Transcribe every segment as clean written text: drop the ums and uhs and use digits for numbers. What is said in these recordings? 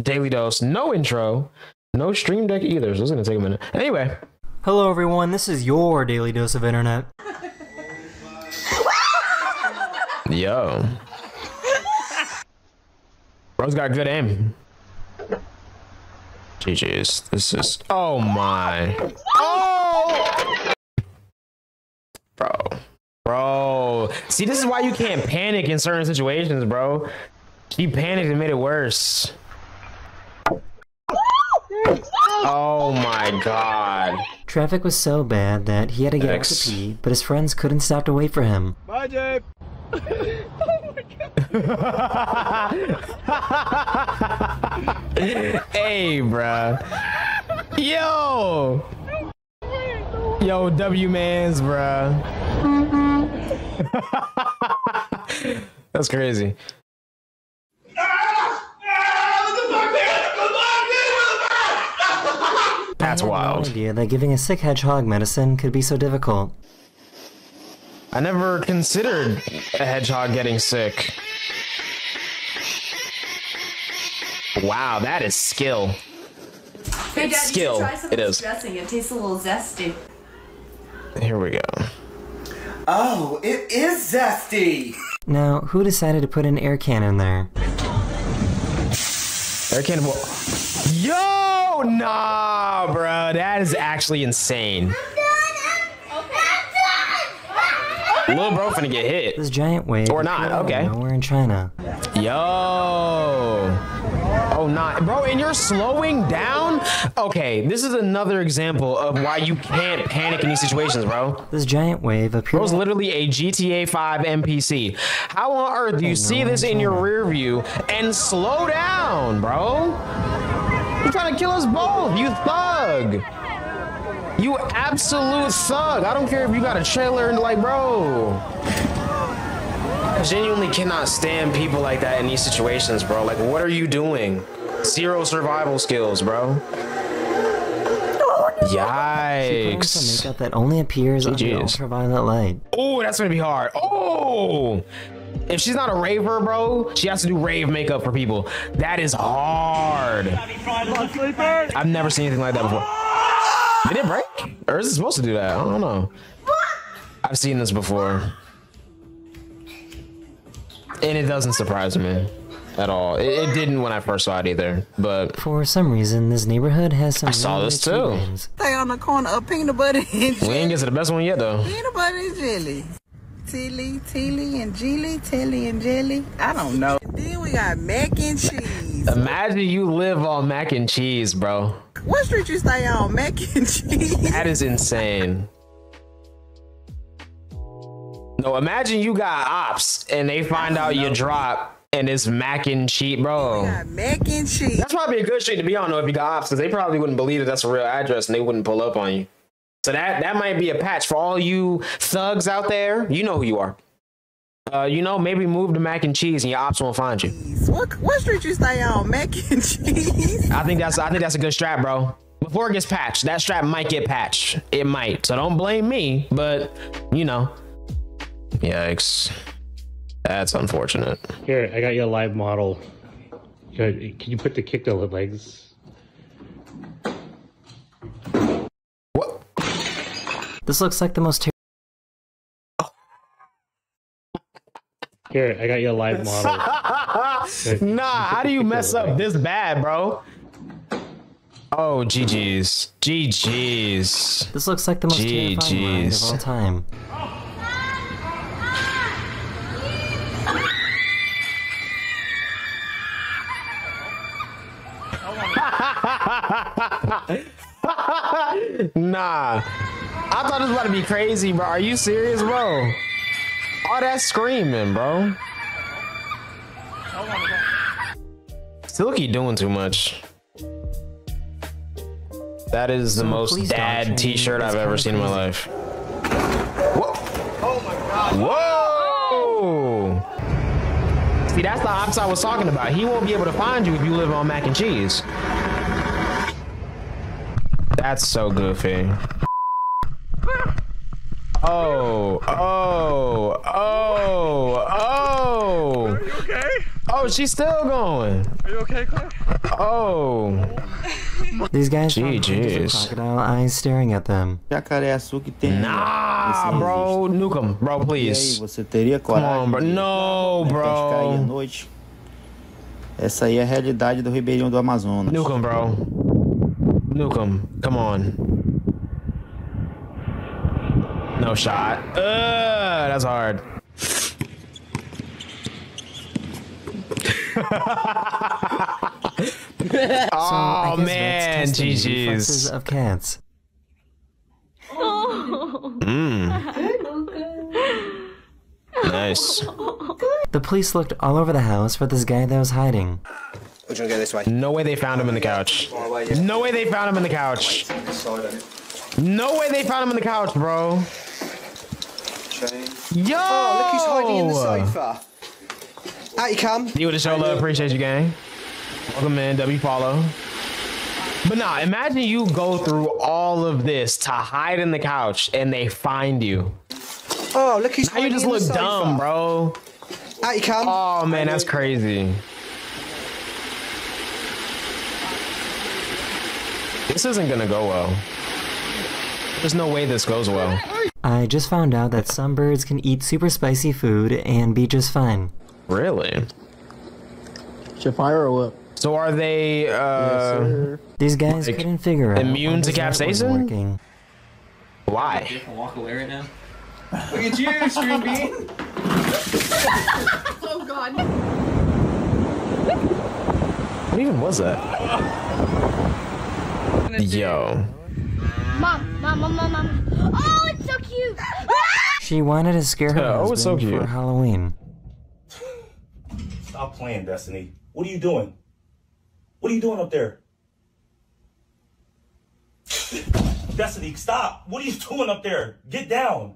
Daily Dose, no intro, no stream deck either, so it's gonna take a minute. Anyway. Hello everyone, this is your Daily Dose of Internet. Yo. Bro's got good aim. GG's, this is, oh my. Oh! Bro. See, this is why you can't panic in certain situations, bro. She panicked and made it worse. Oh my god. Traffic was so bad that he had to get out to pee, but his friends couldn't stop to wait for him. Bye, Jay. Oh my god. Hey, bruh. Yo. Yo, W-mans, bruh. That's crazy. That's wild. I had no idea that giving a sick hedgehog medicine could be so difficult. I never considered a hedgehog getting sick. Wow, that is skill. Hey, Dad, skill. You should try some dressing. It tastes a little zesty. Here we go. Oh, it is zesty. Now, who decided to put an air cannon there? Air cannon. Yo, nah, bro, that is actually insane. Little bro finna get hit. This giant wave. Or not, okay. Nowhere in China. Yo. Oh, not. Bro, and you're slowing down? Okay, this is another example of why you can't panic in these situations, bro. This giant wave appeared. Bro's literally a GTA 5 NPC. How on earth do you see this in your rear view and slow down, bro? You're trying to kill us both, you thug. You absolute thug. I don't care if you got a trailer and like, bro. I genuinely cannot stand people like that in these situations, bro. Like, what are you doing? Zero survival skills, bro. Yikes. She a makeup that only appears under ultraviolet light. Oh, that's gonna be hard. Oh! If she's not a raver, bro, she has to do rave makeup for people. That is hard. I've never seen anything like that before. Did it break? Or is it supposed to do that? I don't know. I've seen this before. And it doesn't surprise me at all. It didn't when I first saw it either, but... For some reason, this neighborhood has some... I saw this too. Stay on the corner of peanut butter and jelly. We ain't get to the best one yet, though. Peanut butter and jelly. Tilly and jelly. I don't know. Then we got mac and cheese. Imagine you live on mac and cheese, bro. What street you stay on? Mac and cheese. That is insane. No, imagine you got ops and they find out you drop and it's mac and cheese, bro. We got mac and cheese. That's probably a good street to be on though if you got ops, because they probably wouldn't believe that that's a real address and they wouldn't pull up on you. So that might be a patch for all you thugs out there. You know who you are. You know, maybe move to mac and cheese and your ops won't find you. What street you stay on? Mac and cheese. I think that's a good strat, bro. Before it gets patched, that strat might get patched. It might. So don't blame me, but you know. Yikes. That's unfortunate. Here, I got you a live model. Can you put the kick to the legs? What? This looks like the most terrible. Here, I got you a live model. Nah, how do you mess up this bad, bro? Oh, GG's. GG's. This looks like the most terrifying ride of all time. Nah. I thought it was about to be crazy, bro. Are you serious, bro? All that screaming, bro. Still keep doing too much. That is the most dad t-shirt I've ever seen in my life. Whoa! Oh my god! Whoa! See, that's the ops I was talking about. He won't be able to find you if you live on mac and cheese. That's so goofy. Oh, oh, oh, oh. Are you okay? Oh, Bro, she's still going. Are you okay, Claire? Oh. These guys are crocodile eyes staring at them. Nah, bro. Nuke them, bro, please. Come on, bro. No, bro. Essa aí é a realidade do Ribeirinho do Amazonas. Nuke him, bro. Nuke him. Come on. No shot. That's hard. Oh, so, man. GG's. Of cats. Oh. Mm. Nice. The police looked all over the house for this guy that was hiding. We're gonna go this way. No way they found him in the couch. No way they found him in the couch. No way they found him in the couch, bro. Yo! Oh, look who's hiding in the sofa. Out you come. You with the show, love. Appreciate you, gang. Welcome in. W follow. But nah, imagine you go through all of this to hide in the couch and they find you. Oh, look who's hiding in the sofa. You just look dumb, bro. Out you come. Oh, man, that's crazy. This isn't gonna go well. There's no way this goes well. I just found out that some birds can eat super spicy food and be just fine. Really? Should fire or what? So are they, yes, these guys like, couldn't figure out. Immune to capsaicin? Why? You can walk away right now. Look at you, Scream Bean! Oh god. What even was that? Yo. Mom. Oh, it's so cute! She wanted to scare her husband for Halloween. Stop playing, Destiny. What are you doing? What are you doing up there? Destiny, stop! What are you doing up there? Get down!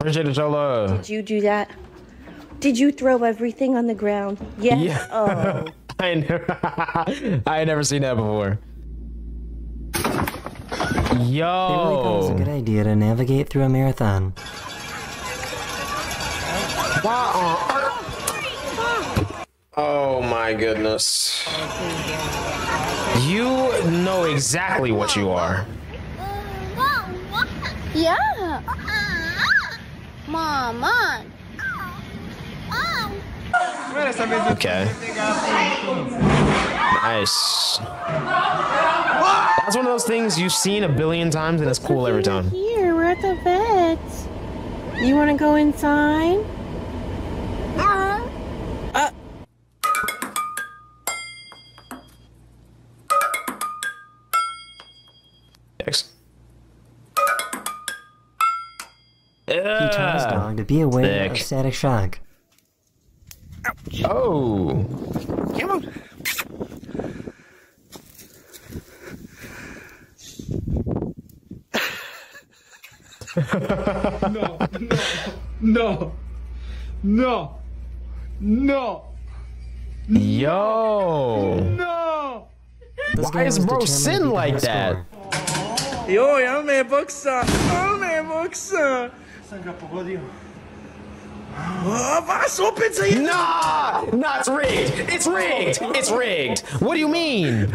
Appreciate it, Jola. Did you do that? Did you throw everything on the ground? Yes. Yeah. Oh. I had never seen that before. Yo! They really thought it was a good idea to navigate through a marathon. Oh my goodness. You know exactly what you are. Yeah. Mom, on. Okay. Nice. That's one of those things you've seen a billion times and it's cool every time. Here, we're at the vets. You want to go inside? Thanks. He taught his dog to be aware of static shock. Ouch. Oh. Come on. No. Yo. No. Why is bro sitting like that? Yo, ja me boksa. Ja me boksa. Sam ga pogodio. Nah, it's rigged. It's rigged. It's rigged. What do you mean?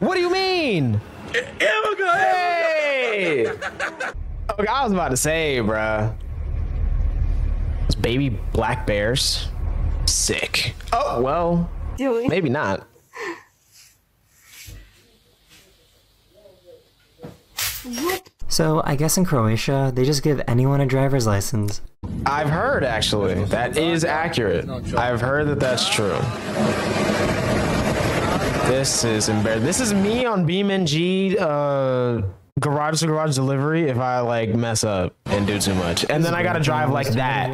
What do you mean? Hey. Okay, I was about to say, bruh. Those baby black bears. Sick. Oh, well. Maybe not. What? So, I guess in Croatia, they just give anyone a driver's license. I've heard, actually. That is accurate. I've heard that that's true. This is embarrassing. This is me on BeamNG, garage to garage delivery if I like mess up and do too much, and then I gotta drive like that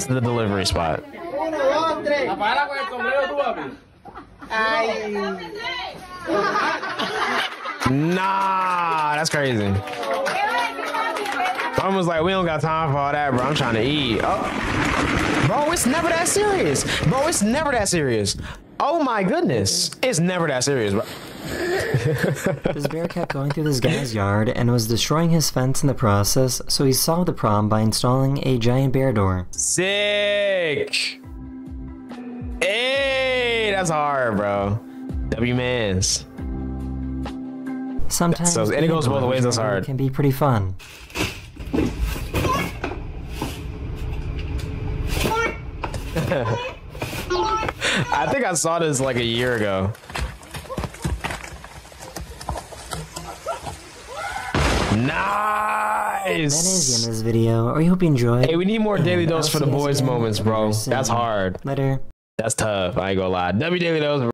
to the delivery spot. Nah, that's crazy. Mom was like, we don't got time for all that, bro. I'm trying to eat. Oh, bro, it's never that serious. Bro, it's never that serious. Oh my goodness, it's never that serious, bro. This bear kept going through this guy's yard and was destroying his fence in the process, so he solved the problem by installing a giant bear door. Sick! Hey, that's hard, bro. W-mans. Sometimes so, and it goes both ways. That's hard. Can be pretty fun. I think I saw this like a year ago. Nice. That is the end of this video. I hope you enjoyed. Hey, we need more daily dose for the boys moments, bro. That's hard. Later. That's tough. I ain't gonna lie. Daily dose.